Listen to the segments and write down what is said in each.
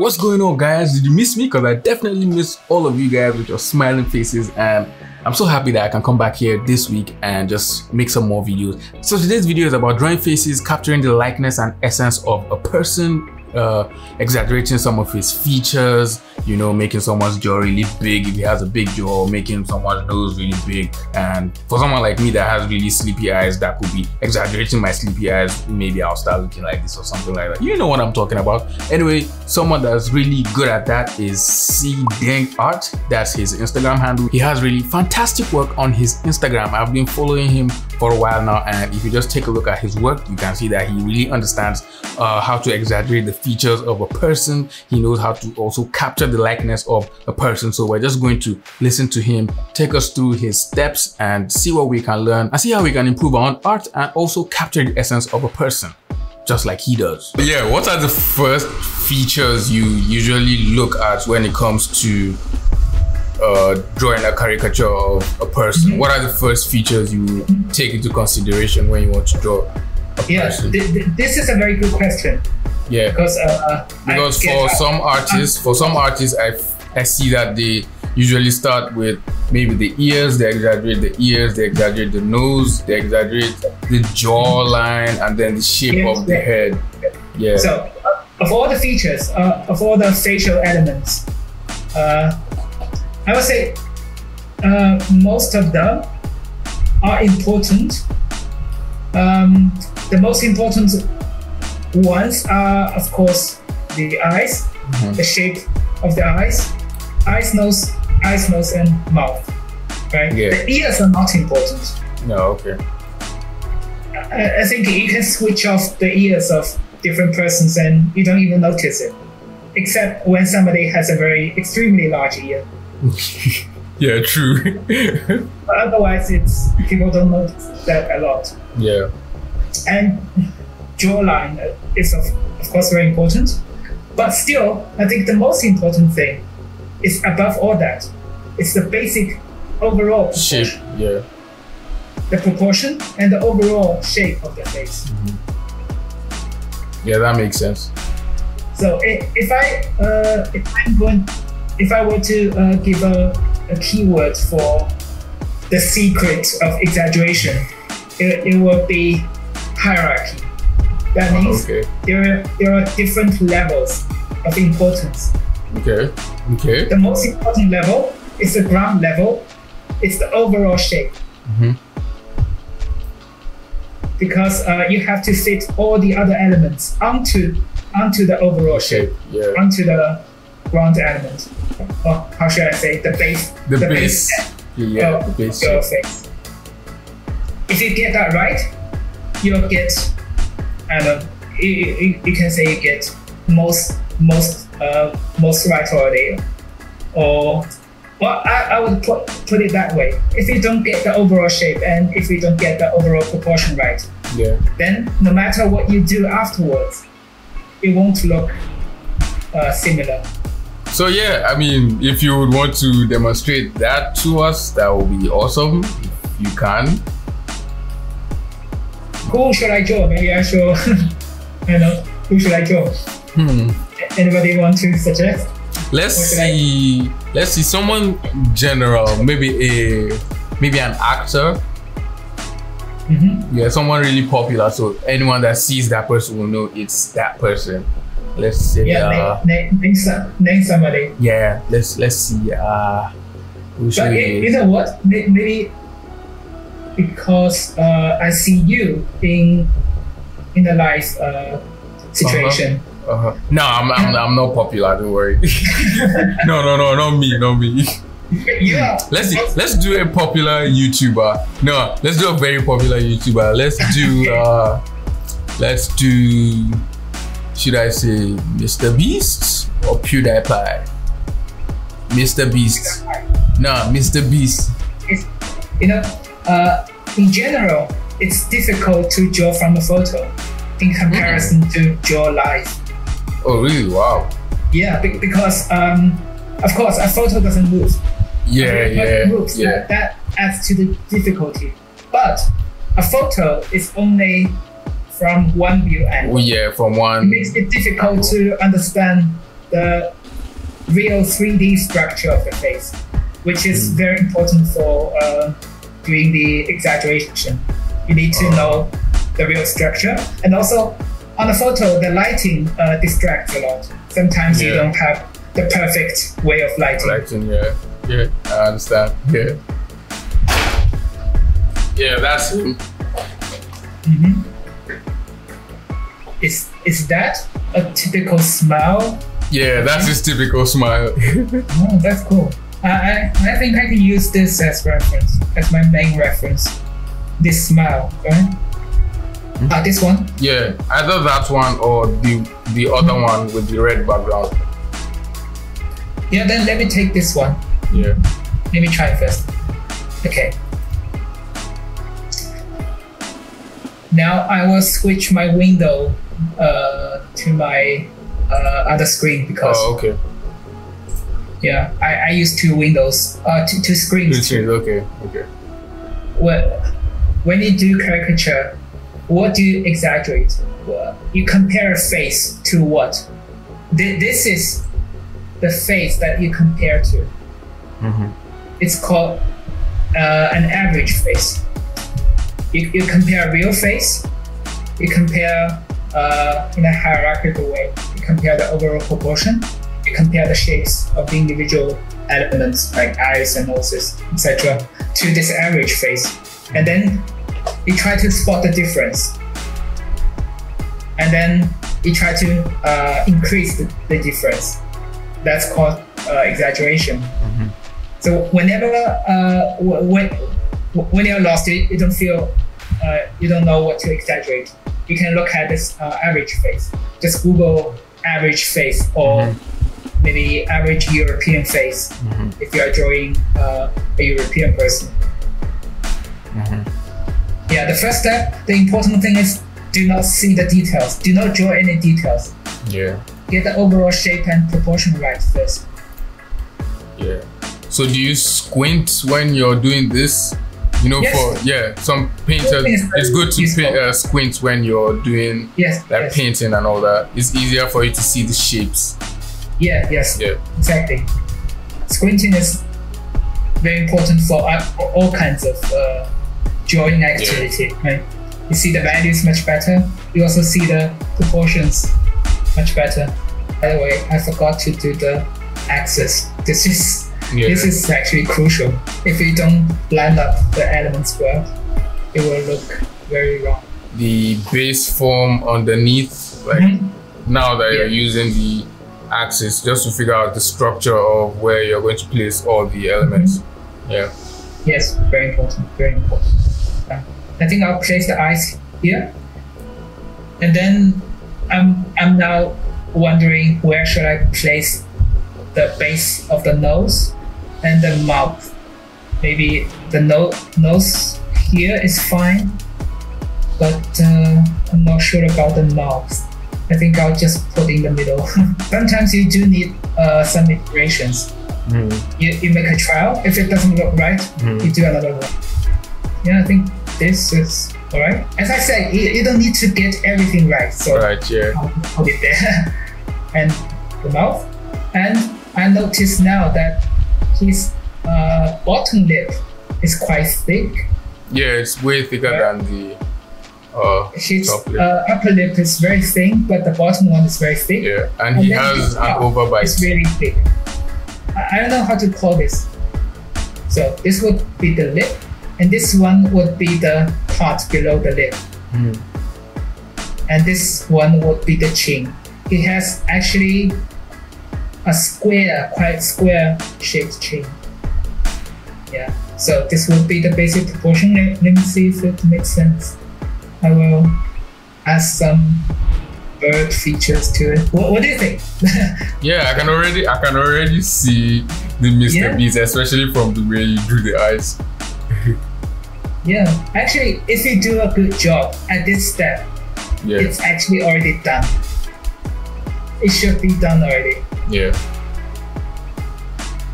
What's going on, guys? Did you miss me? Because I definitely missed all of you guys with your smiling faces, and I'm so happy that I can come back here this week and just make some more videos. So today's video is about drawing faces, capturing the likeness and essence of a person, exaggerating some of his features, you know, making someone's jaw really big if he has a big jaw, making someone's nose really big. And for someone like me that has really sleepy eyes, that could be exaggerating my sleepy eyes. Maybe I'll start looking like this or something like that. You know what I'm talking about. Anyway, someone that's really good at that is xidingart. That's his Instagram handle. He has really fantastic work on his Instagram. I've been following him for a while now, and if you just take a look at his work, you can see that he really understands how to exaggerate the features of a person. He knows how to also capture the likeness of a person. So we're just going to listen to him take us through his steps and see what we can learn and see how we can improve our own art and also capture the essence of a person, just like he does. But yeah, what are the first features you usually look at when it comes to drawing a caricature of a person? What are the first features you take into consideration when you want to draw a person? This is a very good question. Yeah, because for some artists, I see that they usually start with maybe the ears. They exaggerate the ears, they exaggerate the nose, they exaggerate the jawline, and then the shape of the head. Yeah. So, of all the features, of all the facial elements, I would say most of them are important. The most important ones are, of course, the eyes, the shape of the eyes, eyes, nose, and mouth. Right? Yeah. The ears are not important. No, okay. I think you can switch off the ears of different persons and you don't even notice it, except when somebody has a very extremely large ear. Yeah, true. But otherwise, it's people don't notice that a lot. Yeah. And jawline is of course very important, but still I think the most important thing is above all that, it's the basic overall shape, yeah, the proportion and the overall shape of the face. Yeah, that makes sense. So if I were to give a keyword for the secret of exaggeration, it would be hierarchy. That means there are different levels of importance. Okay. Okay. The most important level is the ground level. It's the overall shape. Because you have to fit all the other elements onto the overall shape. Yeah. Onto the ground element. Or how should I say, the base? The base of your face. If you get that right, you'll get, you can say you get most right already, or well, I would put it that way. If you don't get the overall shape and if you don't get the overall proportion right, then no matter what you do afterwards, it won't look similar. So yeah, I mean, if you would want to demonstrate that to us, that would be awesome if you can. Who should I draw? Maybe I should, I don't know, who should I draw? Anybody want to suggest? Let's see someone general, maybe an actor. Yeah, someone really popular, so anyone that sees that person will know it's that person. Let's say, yeah, name somebody. Yeah, let's see, who should we... You know what, maybe because I see you in the life situation. No, I'm not popular. Don't worry. No, not me. Yeah. Let's do a popular YouTuber. No, let's do a very popular YouTuber. Let's do. Should I say Mr. Beast or PewDiePie? Mr. Beast. No, Mr. Beast. You know. In general, it's difficult to draw from a photo in comparison to draw live. Oh really? Wow. Yeah, because of course a photo doesn't move. Yeah. That adds to the difficulty. But a photo is only from one view angle. Oh yeah, from one. It makes it difficult to understand the real 3D structure of the face, which is very important for doing the exaggeration. You need to know the real structure. And also on a photo, the lighting distracts a lot. Sometimes you don't have the perfect way of lighting. Yeah, I understand. Yeah, that's him. Is that a typical smile? Yeah, that's his typical smile. Oh, that's cool. I think I can use this as reference, as my main reference. This smile, right? This one? Yeah, either that one or the other one with the red background. Yeah, then let me take this one. Yeah. Let me try first. Okay. Now I will switch my window to my other screen because. Oh, okay. Yeah, I use two windows, two screens. Two screens, okay, okay. Well, when you do caricature, what do you exaggerate? You compare a face to what? This is the face that you compare to. It's called an average face. You compare a real face, you compare in a hierarchical way, you compare the overall proportion, you compare the shapes of the individual elements like eyes and noses, etc. to this average face. And then you try to spot the difference. And then you try to increase the difference. That's called exaggeration. So whenever, when you're lost, you don't feel, you don't know what to exaggerate. You can look at this average face. Just Google average face or maybe average European face if you are drawing a European person. Yeah, the first step, the important thing is do not see the details. Do not draw any details. Yeah. Get the overall shape and proportion right first. Yeah. So do you squint when you're doing this? You know, for some painters, it's good to paint, squint when you're doing painting and all that. It's easier for you to see the shapes. Yeah. Yes. Yeah. Exactly. Squinting is very important for all kinds of drawing activity. Right? You see the values much better. You also see the proportions much better. By the way, I forgot to do the axis. This is actually crucial. If you don't line up the elements well, it will look very wrong. The base form underneath, like now that you're using the axis, just to figure out the structure of where you're going to place all the elements. Yes, very important, very important. I think I'll place the eyes here. And then I'm now wondering where should I place the base of the nose and the mouth. Maybe the nose here is fine, but I'm not sure about the mouth. I think I'll just put in the middle. Sometimes you do need some iterations. You make a trial. If it doesn't look right, you do another one. Yeah, I think this is all right. As I said, you don't need to get everything right. So I'll put it there. And the mouth. And I notice now that his bottom lip is quite thick. Yeah, it's way thicker than the top lip. Upper lip is very thin, but the bottom one is very thick. Yeah, and he has an overbite. It's really thick. I don't know how to call this. So this would be the lip, and this one would be the part below the lip. And this one would be the chin. It has actually a square, quite square shaped chin. Yeah, so this would be the basic proportion. Let me see if it makes sense. I will add some bird features to it. What do you think? Yeah, I can already see the Mr. Beast, especially from the way you drew the eyes. Actually, if you do a good job at this step, it's actually already done. It should be done already. Yeah.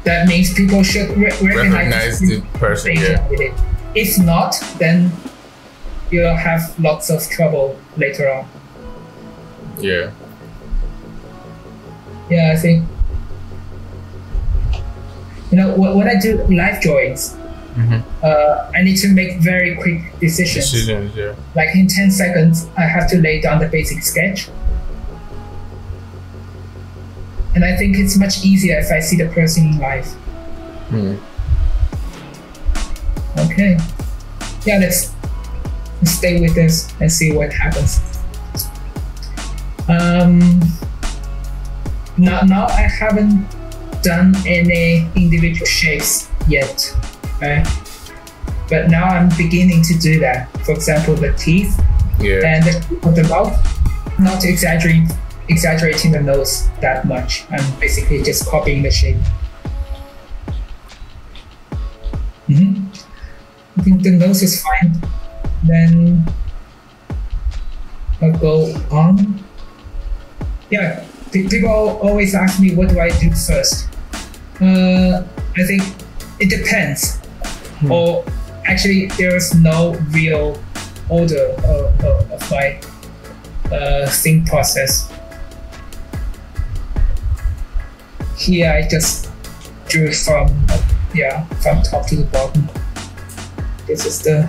That means people should recognize the person. If not, then you'll have lots of trouble later on. Yeah. Yeah, I see. You know, when I do live drawings, I need to make very quick decisions. Yeah. Like in 10 seconds, I have to lay down the basic sketch. And I think it's much easier if I see the person in life. Okay. Yeah, let's stay with this and see what happens. Now I haven't done any individual shapes yet, right? But now I'm beginning to do that. For example, the teeth and the mouth. Not exaggerating the nose that much. I'm basically just copying the shape. I think the nose is fine. Then I'll go on. Yeah, people always ask me, what do I do first? I think it depends. Or actually, there is no real order of my think process. Here, I just drew from from top to the bottom. This is the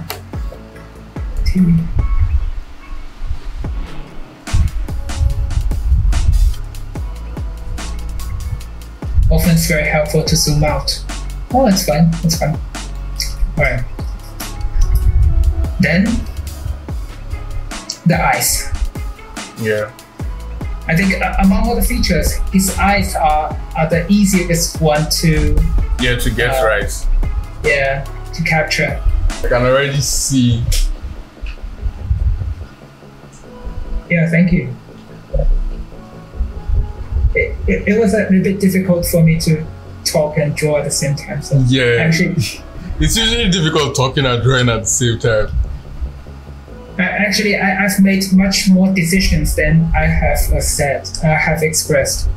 TV. Often it's very helpful to zoom out. Oh, it's fine, it's fine. Alright. Then, the eyes. Yeah. I think among all the features, his eyes are the easiest one to... Yeah, to guess right. Yeah, to capture. I can already see. Yeah, thank you. It was a bit difficult for me to talk and draw at the same time. So yeah, actually, it's usually difficult talking and drawing at the same time. Actually, I've made much more decisions than I have said. I have expressed.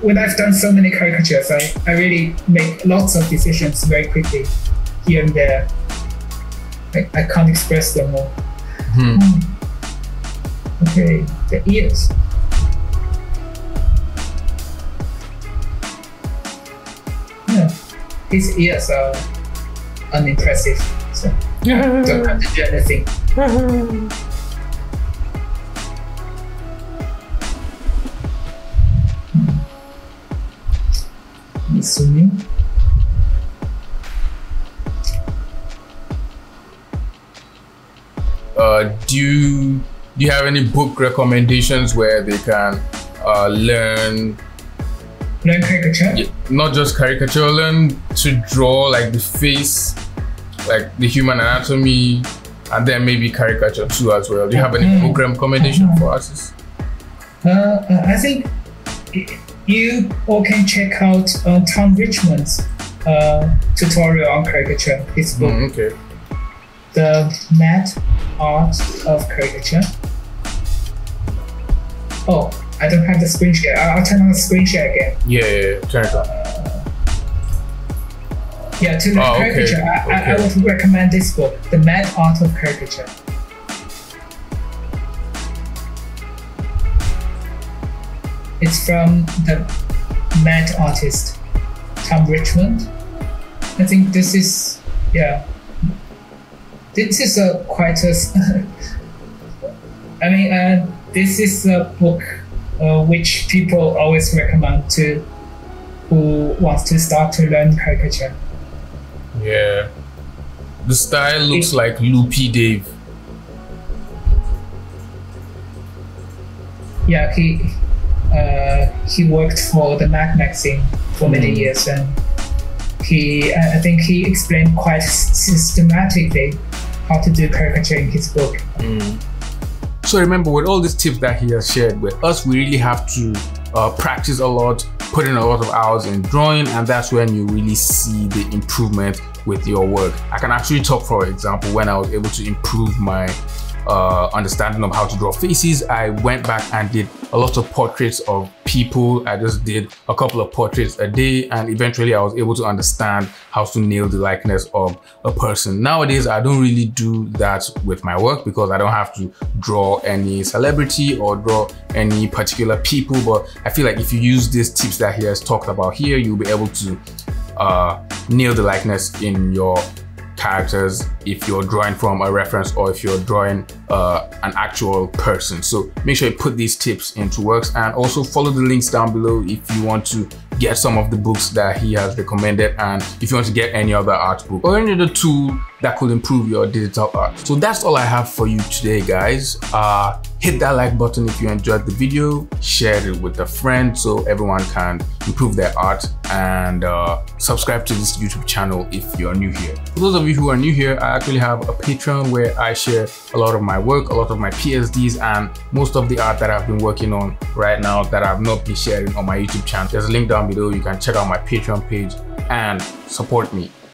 When I've done so many caricatures, I really make lots of decisions very quickly, here and there. I can't express them all. Okay, the ears. His ears are unimpressive, so don't have to do anything. Let me zoom in. Do you have any book recommendations where they can learn caricature? Yeah, not just caricature, learn to draw like the face, like the human anatomy, and then maybe caricature too as well. Do you have any book recommendation for artists? I think you all can check out Tom Richmond's tutorial on caricature, his book, The Mad Art of Caricature. Oh, I don't have the screen share. I'll turn on the screen share again. Yeah, turn it on. Yeah, to learn caricature, I would recommend this book, The Mad Art of Caricature. It's from the mad artist, Tom Richmond. I think this is, this is a quite a, I mean, this is a book which people always recommend to who wants to start to learn caricature. Yeah. The style looks like Loopy Dave. Yeah, he worked for the Mac magazine for many years, and I think he explained quite systematically how to do caricature in his book. So remember, with all these tips that he has shared with us, we really have to practice a lot, put in a lot of hours in drawing, and that's when you really see the improvement with your work. I can actually talk, for example, when I was able to improve my understanding of how to draw faces, I went back and did a lot of portraits of people. I just did a couple of portraits a day, and eventually I was able to understand how to nail the likeness of a person. Nowadays, I don't really do that with my work because I don't have to draw any celebrity or draw any particular people, but I feel like if you use these tips that he has talked about here, you'll be able to nail the likeness in your characters if you're drawing from a reference or if you're drawing an actual person. So make sure you put these tips into works, and also follow the links down below if you want to get some of the books that he has recommended, and if you want to get any other art book or any other tool that could improve your digital art. So that's all I have for you today, guys. Hit that like button if you enjoyed the video, share it with a friend so everyone can improve their art, and subscribe to this YouTube channel if you're new here. For those of you who are new here, I actually have a Patreon where I share a lot of my work, a lot of my PSDs, and most of the art that I've been working on right now that I've not been sharing on my YouTube channel. There's a link down below. You can check out my Patreon page and support me.